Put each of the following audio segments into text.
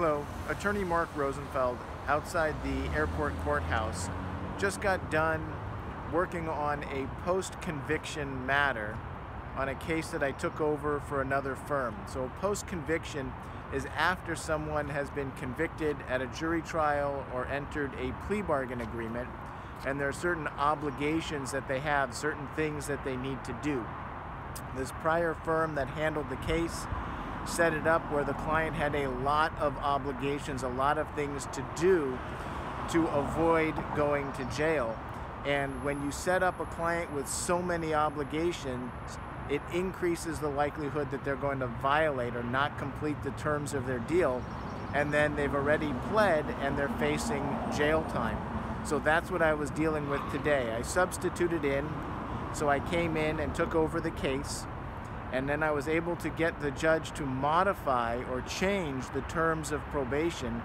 Hello, attorney Mark Rosenfeld outside the airport courthouse. Just got done working on a post-conviction matter on a case that I took over for another firm. So post-conviction is after someone has been convicted at a jury trial or entered a plea bargain agreement, and there are certain obligations that they have, certain things that they need to do. This prior firm that handled the case set it up where the client had a lot of obligations, a lot of things to do to avoid going to jail. And when you set up a client with so many obligations, it increases the likelihood that they're going to violate or not complete the terms of their deal. And then they've already pled and they're facing jail time. So that's what I was dealing with today. I substituted in, so I came in and took over the case. And then I was able to get the judge to modify or change the terms of probation,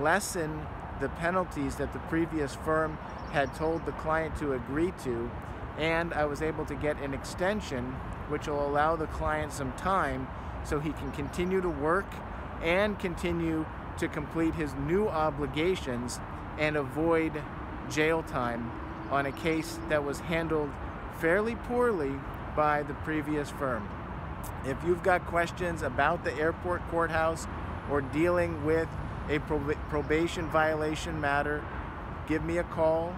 lessen the penalties that the previous firm had told the client to agree to, and I was able to get an extension which will allow the client some time so he can continue to work and continue to complete his new obligations and avoid jail time on a case that was handled fairly poorly by the previous firm. If you've got questions about the airport courthouse or dealing with a probation violation matter, give me a call.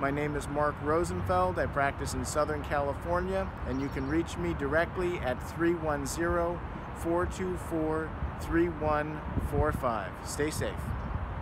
My name is Mark Rosenfeld. I practice in Southern California, and you can reach me directly at 310-424-3145. Stay safe.